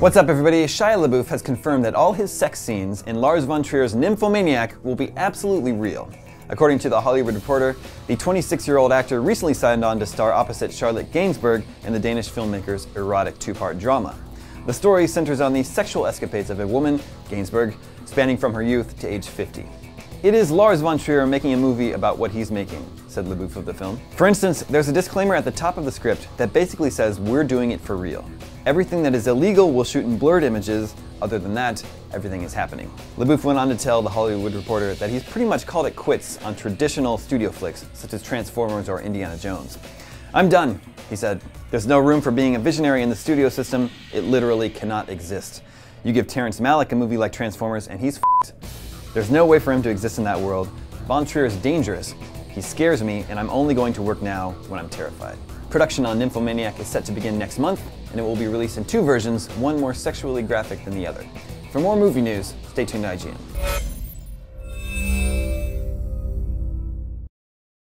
What's up everybody, Shia LaBeouf has confirmed that all his sex scenes in Lars von Trier's Nymphomaniac will be absolutely real. According to The Hollywood Reporter, the 26-year-old actor recently signed on to star opposite Charlotte Gainsbourg in the Danish filmmaker's erotic two-part drama. The story centers on the sexual escapades of a woman, Gainsbourg, spanning from her youth to age 50. "It is Lars von Trier making a movie about what he's making," said LaBeouf of the film. For instance, there's a disclaimer at the top of the script that basically says we're doing it for real. Everything that is illegal will shoot in blurred images. Other than that, everything is happening. LaBeouf went on to tell The Hollywood Reporter that he's pretty much called it quits on traditional studio flicks such as Transformers or Indiana Jones. "I'm done," he said. "There's no room for being a visionary in the studio system. It literally cannot exist. You give Terrence Malick a movie like Transformers and he's f***ed. There's no way for him to exist in that world. Von Trier is dangerous. He scares me, and I'm only going to work now when I'm terrified." Production on Nymphomaniac is set to begin next month, and it will be released in two versions, one more sexually graphic than the other. For more movie news, stay tuned to IGN.